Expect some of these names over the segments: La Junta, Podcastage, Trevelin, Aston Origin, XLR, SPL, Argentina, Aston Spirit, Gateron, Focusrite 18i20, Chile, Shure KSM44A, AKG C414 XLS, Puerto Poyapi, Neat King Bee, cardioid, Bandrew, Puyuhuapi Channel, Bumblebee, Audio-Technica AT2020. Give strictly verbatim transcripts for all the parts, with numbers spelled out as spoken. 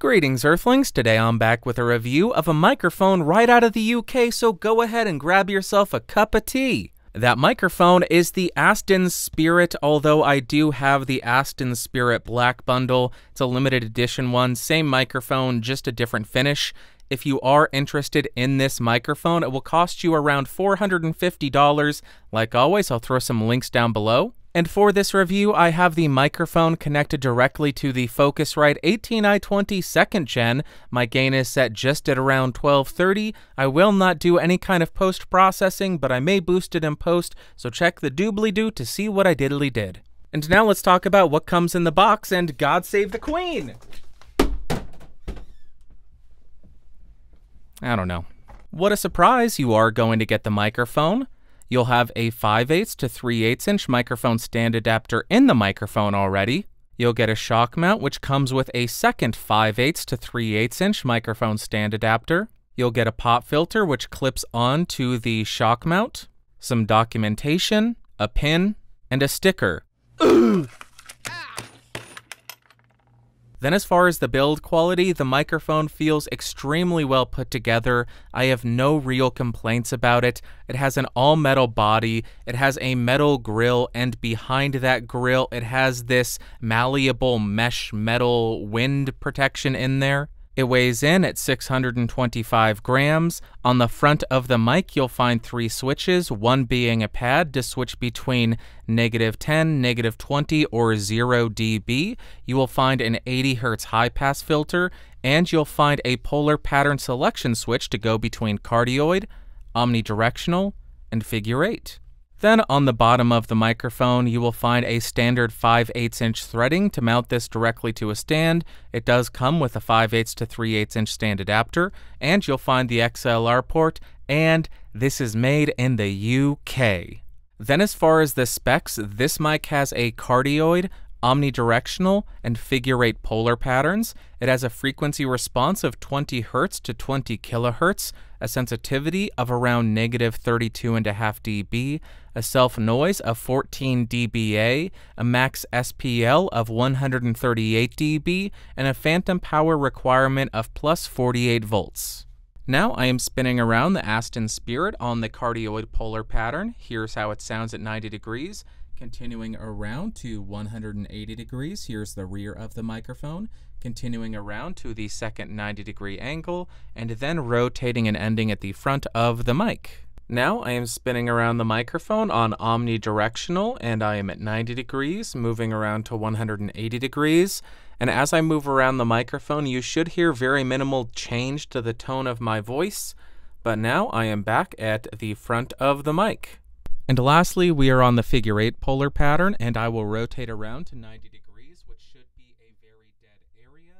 Greetings Earthlings, today I'm back with a review of a microphone right out of the U K, so go ahead and grab yourself a cup of tea. That microphone is the Aston Spirit, although I do have the Aston Spirit Black Bundle. It's a limited edition one, same microphone, just a different finish. If you are interested in this microphone, it will cost you around four hundred fifty dollars. Like always, I'll throw some links down below. And for this review, I have the microphone connected directly to the Focusrite eighteen i twenty second gen. My gain is set just at around twelve thirty. I will not do any kind of post-processing, but I may boost it in post, so check the doobly-doo to see what I diddly did. And now let's talk about what comes in the box, and God save the Queen! I don't know. What a surprise, you are going to get the microphone. You'll have a five eighths to three eighths inch microphone stand adapter in the microphone already. You'll get a shock mount, which comes with a second five eighths to three eighths inch microphone stand adapter. You'll get a pop filter, which clips on to the shock mount, some documentation, a pin, and a sticker. Then as far as the build quality, the microphone feels extremely well put together. I have no real complaints about it. It has an all-metal body, it has a metal grill, and behind that grill it has this malleable mesh metal wind protection in there. It weighs in at six hundred twenty-five grams. On the front of the mic, you'll find three switches, one being a pad to switch between negative ten, negative twenty, or zero D B. You will find an eighty hertz high-pass filter, and you'll find a polar pattern selection switch to go between cardioid, omnidirectional, and figure eight. Then on the bottom of the microphone, you will find a standard five eighths inch threading to mount this directly to a stand. It does come with a five eighths to three eighths inch stand adapter, and you'll find the X L R port, and this is made in the U K. Then as far as the specs, this mic has a cardioid, omnidirectional, and figure eight polar patterns. It has a frequency response of twenty hertz to twenty kilohertz, a sensitivity of around negative thirty-two point five decibels, a self-noise of fourteen decibels, a max S P L of one hundred thirty-eight decibels, and a phantom power requirement of plus forty-eight volts. Now I am spinning around the Aston Spirit on the cardioid polar pattern. Here's how it sounds at ninety degrees. Continuing around to one hundred eighty degrees, here's the rear of the microphone. Continuing around to the second ninety degree angle, and then rotating and ending at the front of the mic. Now I am spinning around the microphone on omnidirectional, and I am at ninety degrees, moving around to one hundred eighty degrees. And as I move around the microphone, you should hear very minimal change to the tone of my voice. But now I am back at the front of the mic. And lastly, we are on the figure eight polar pattern, and I will rotate around to ninety degrees, which should be a very dead area.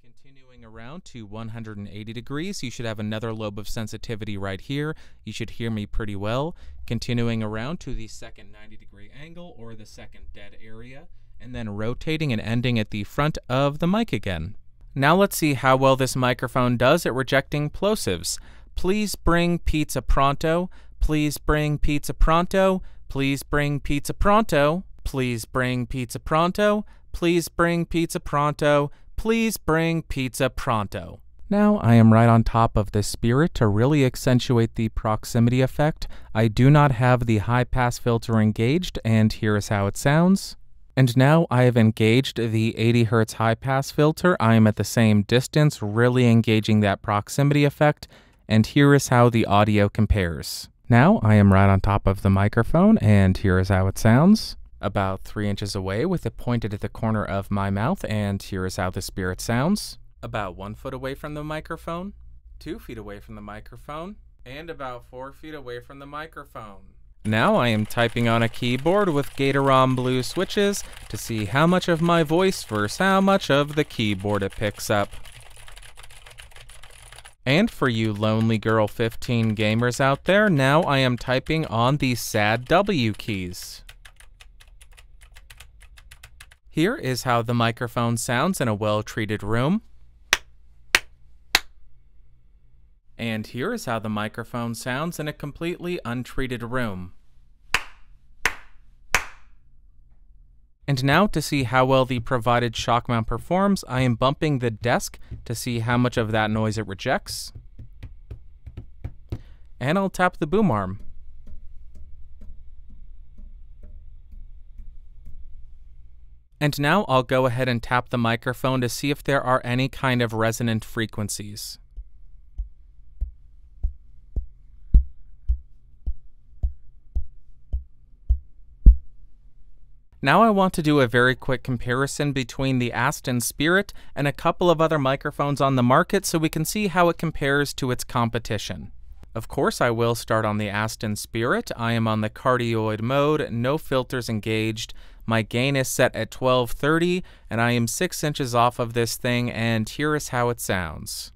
Continuing around to one hundred eighty degrees, you should have another lobe of sensitivity right here. You should hear me pretty well. Continuing around to the second ninety degree angle, or the second dead area, and then rotating and ending at the front of the mic again. Now let's see how well this microphone does at rejecting plosives. Please bring pizza pronto. Please bring pizza pronto, please bring pizza pronto, please bring pizza pronto, please bring pizza pronto, please bring pizza pronto. Now I am right on top of the Spirit to really accentuate the proximity effect. I do not have the high pass filter engaged, and here is how it sounds. And now I have engaged the eighty hertz high pass filter. I am at the same distance, really engaging that proximity effect, and here is how the audio compares. Now I am right on top of the microphone, and here is how it sounds. About three inches away with it pointed at the corner of my mouth, and here is how the Spirit sounds. About one foot away from the microphone, two feet away from the microphone, and about four feet away from the microphone. Now I am typing on a keyboard with Gateron blue switches to see how much of my voice versus how much of the keyboard it picks up. And for you lonely girl fifteen gamers out there, now I am typing on the sad W keys. Here is how the microphone sounds in a well-treated room. And here is how the microphone sounds in a completely untreated room. And now to see how well the provided shock mount performs, I am bumping the desk to see how much of that noise it rejects. And I'll tap the boom arm. And now I'll go ahead and tap the microphone to see if there are any kind of resonant frequencies. Now I want to do a very quick comparison between the Aston Spirit and a couple of other microphones on the market so we can see how it compares to its competition. Of course, I will start on the Aston Spirit. I am on the cardioid mode, no filters engaged. My gain is set at twelve thirty, and I am six inches off of this thing, and here is how it sounds.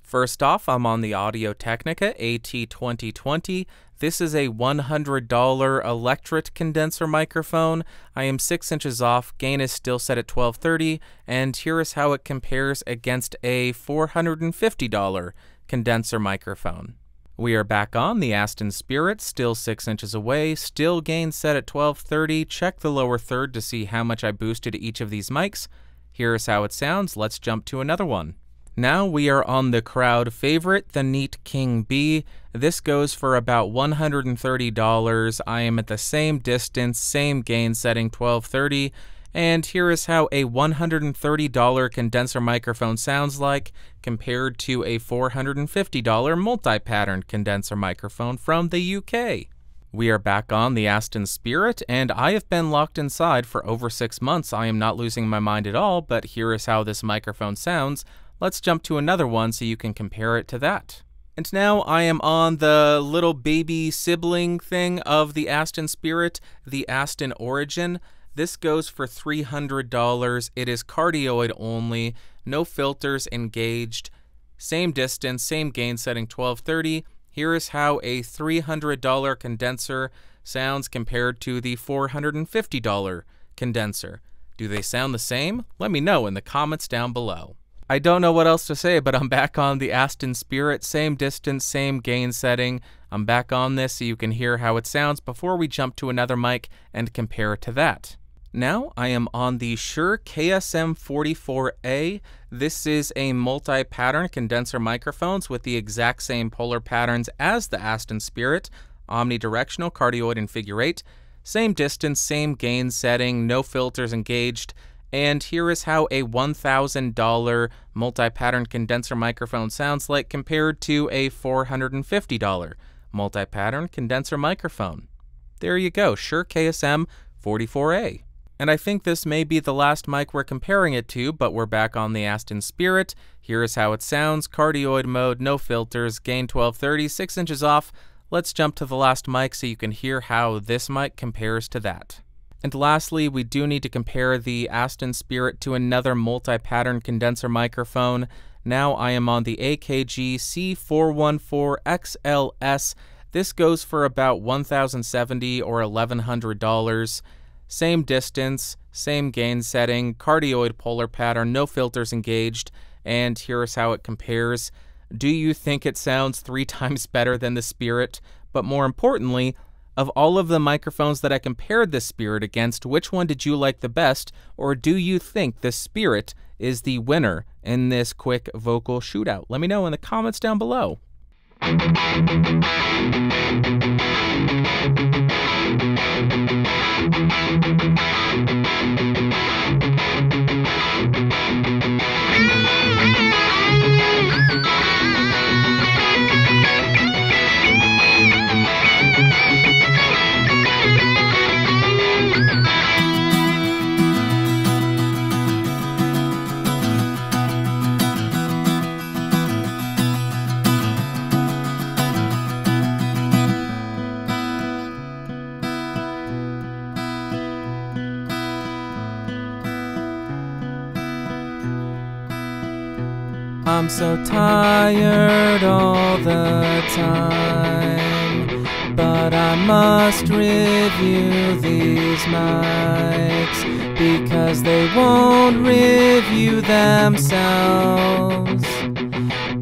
First off, I'm on the Audio-Technica A T twenty twenty. This is a one hundred dollar electret condenser microphone. I am six inches off, gain is still set at twelve thirty, and here is how it compares against a four hundred fifty dollar condenser microphone. We are back on the Aston Spirit, still six inches away, still gain set at twelve thirty. Check the lower third to see how much I boosted each of these mics. Here is how it sounds. Let's jump to another one. Now we are on the crowd favorite, the Neat King Bee. This goes for about one hundred thirty dollars. I am at the same distance, same gain setting, twelve thirty. And here is how a one hundred thirty dollar condenser microphone sounds like compared to a four hundred fifty dollar multi-pattern condenser microphone from the U K. We are back on the Aston Spirit, and I have been locked inside for over six months. I am not losing my mind at all, but here is how this microphone sounds. Let's jump to another one so you can compare it to that. And now I am on the little baby sibling thing of the Aston Spirit, the Aston Origin. This goes for three hundred dollars. It is cardioid only, no filters engaged, same distance, same gain setting, twelve thirty. Here is how a three hundred dollar condenser sounds compared to the four hundred fifty dollar condenser. Do they sound the same? Let me know in the comments down below. I don't know what else to say, but I'm back on the Aston Spirit, same distance, same gain setting. I'm back on this so you can hear how it sounds before we jump to another mic and compare it to that. Now I am on the Shure K S M forty-four A. This is a multi-pattern condenser microphones with the exact same polar patterns as the Aston Spirit, omnidirectional, cardioid, and figure eight. Same distance, same gain setting, no filters engaged. And here is how a one thousand dollar multi-pattern condenser microphone sounds like compared to a four hundred fifty dollar multi-pattern condenser microphone. There you go, Shure K S M forty-four A. And I think this may be the last mic we're comparing it to, but we're back on the Aston Spirit. Here is how it sounds, cardioid mode, no filters, gain twelve thirty, six inches off. Let's jump to the last mic so you can hear how this mic compares to that. And lastly, we do need to compare the Aston Spirit to another multi-pattern condenser microphone. Now I am on the A K G C four one four X L S. This goes for about one thousand seventy dollars or eleven hundred dollars. Same distance, same gain setting, cardioid polar pattern, no filters engaged. And here is how it compares. Do you think it sounds three times better than the Spirit? But more importantly, of all of the microphones that I compared the Spirit against, which one did you like the best, or do you think the Spirit is the winner in this quick vocal shootout? Let me know in the comments down below. I'm so tired all the time, but I must review these mics because they won't review themselves.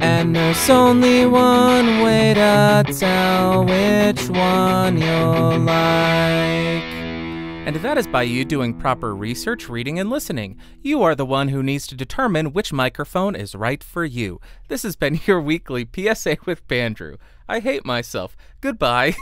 And there's only one way to tell which one you'll like. And that is by you doing proper research, reading, and listening. You are the one who needs to determine which microphone is right for you. This has been your weekly P S A with Bandrew. I hate myself. Goodbye.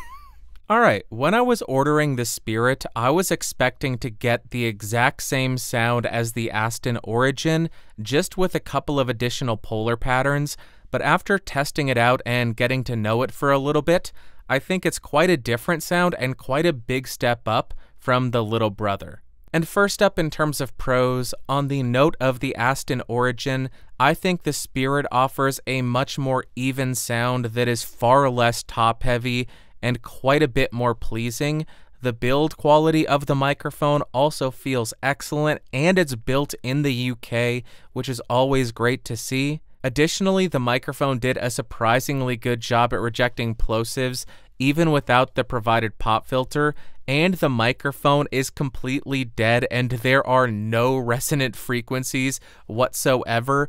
Alright, when I was ordering the Spirit, I was expecting to get the exact same sound as the Aston Origin, just with a couple of additional polar patterns, but after testing it out and getting to know it for a little bit, I think it's quite a different sound and quite a big step up from the little brother. And first up in terms of pros, on the note of the Aston Origin, I think the Spirit offers a much more even sound that is far less top heavy and quite a bit more pleasing. The build quality of the microphone also feels excellent, and it's built in the U K, which is always great to see. Additionally, the microphone did a surprisingly good job at rejecting plosives, even without the provided pop filter, and the microphone is completely dead and there are no resonant frequencies whatsoever.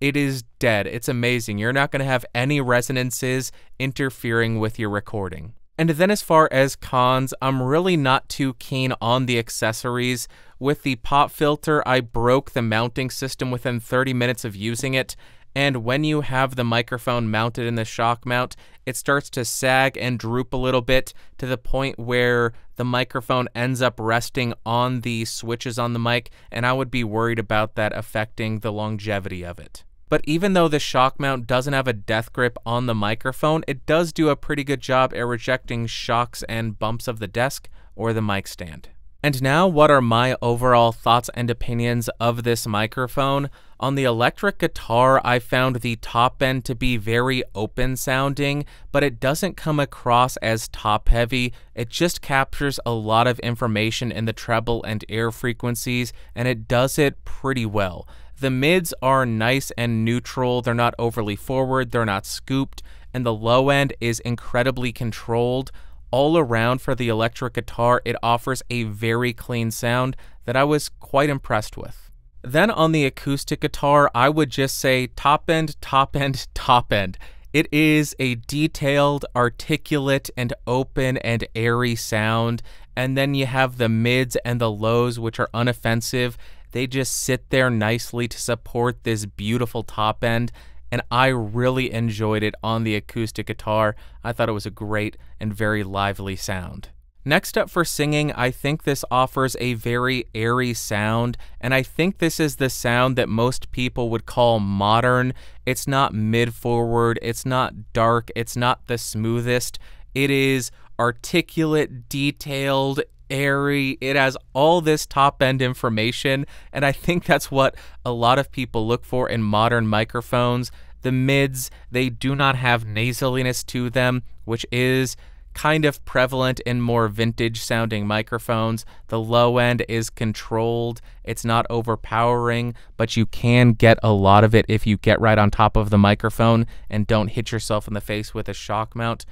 It is dead. It's amazing. You're not going to have any resonances interfering with your recording. And then as far as cons, I'm really not too keen on the accessories. With the pop filter, I broke the mounting system within thirty minutes of using it. And when you have the microphone mounted in the shock mount, it starts to sag and droop a little bit to the point where the microphone ends up resting on the switches on the mic, and I would be worried about that affecting the longevity of it. But even though the shock mount doesn't have a death grip on the microphone, it does do a pretty good job at rejecting shocks and bumps of the desk or the mic stand. And now, what are my overall thoughts and opinions of this microphone? On the electric guitar, I found the top end to be very open sounding, but it doesn't come across as top heavy. It just captures a lot of information in the treble and air frequencies, and it does it pretty well. The mids are nice and neutral. They're not overly forward, they're not scooped, and the low end is incredibly controlled. All around for the electric guitar, it offers a very clean sound that I was quite impressed with. Then on the acoustic guitar, I would just say top end, top end, top end. It is a detailed, articulate, and open and airy sound. And then you have the mids and the lows, which are unoffensive. They just sit there nicely to support this beautiful top end. And I really enjoyed it on the acoustic guitar. I thought it was a great and very lively sound. Next up for singing, I think this offers a very airy sound, and I think this is the sound that most people would call modern. It's not mid-forward, it's not dark, it's not the smoothest. It is articulate, detailed, airy. It has all this top end information, and I think that's what a lot of people look for in modern microphones. The mids, they do not have nasaliness to them, which is kind of prevalent in more vintage sounding microphones. The low end is controlled. It's not overpowering, but you can get a lot of it if you get right on top of the microphone and don't hit yourself in the face with a shock mount.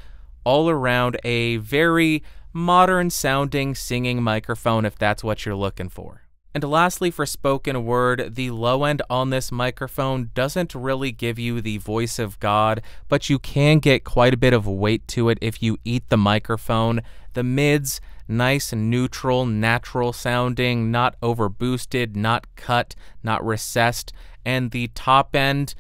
All around, a very modern sounding singing microphone if that's what you're looking for. And lastly, for spoken word, the low end on this microphone doesn't really give you the voice of God, but you can get quite a bit of weight to it if you eat the microphone. The mids, nice, neutral, natural sounding, not overboosted, not cut, not recessed. And the top end,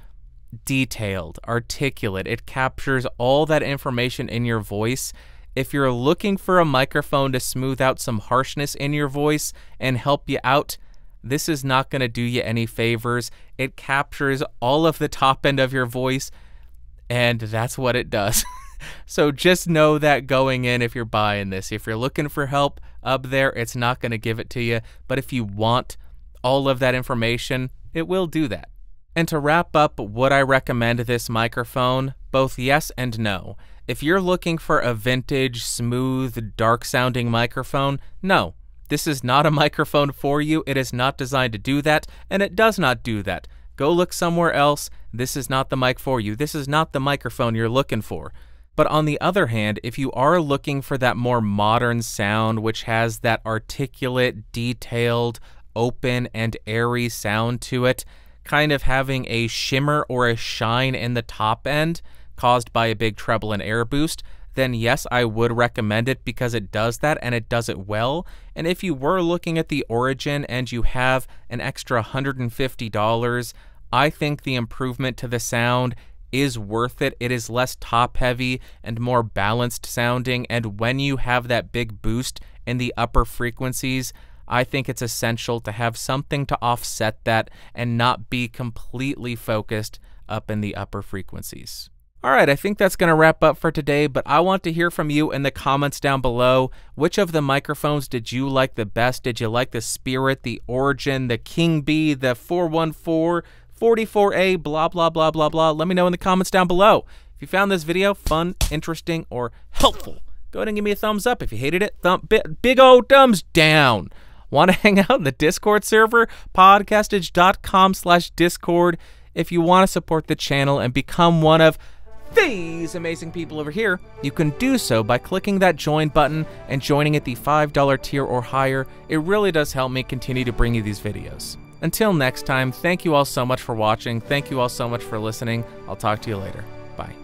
detailed, articulate. It captures all that information in your voice. If you're looking for a microphone to smooth out some harshness in your voice and help you out, this is not going to do you any favors. It captures all of the top end of your voice, and that's what it does. So just know that going in if you're buying this. If you're looking for help up there, it's not going to give it to you. But if you want all of that information, it will do that. And to wrap up, would I recommend this microphone? Both yes and no. If you're looking for a vintage, smooth, dark-sounding microphone, no. This is not a microphone for you. It is not designed to do that, and it does not do that. Go look somewhere else. This is not the mic for you. This is not the microphone you're looking for. But on the other hand, if you are looking for that more modern sound, which has that articulate, detailed, open, and airy sound to it, kind of having a shimmer or a shine in the top end caused by a big treble and air boost, then yes, I would recommend it because it does that and it does it well. And if you were looking at the Origin and you have an extra one hundred fifty dollars, I think the improvement to the sound is worth it. It is less top heavy and more balanced sounding, and when you have that big boost in the upper frequencies, I think it's essential to have something to offset that and not be completely focused up in the upper frequencies. All right, I think that's going to wrap up for today, but I want to hear from you in the comments down below. Which of the microphones did you like the best? Did you like the Spirit, the Origin, the King Bee, the four one four, forty-four A, blah, blah, blah, blah, blah? Let me know in the comments down below. If you found this video fun, interesting, or helpful, go ahead and give me a thumbs up. If you hated it, thumb, big old thumbs down. Want to hang out in the Discord server? Podcastage dot com slash Discord. If you want to support the channel and become one of these amazing people over here, you can do so by clicking that join button and joining at the five dollar tier or higher. It really does help me continue to bring you these videos. Until next time, thank you all so much for watching. Thank you all so much for listening. I'll talk to you later. Bye.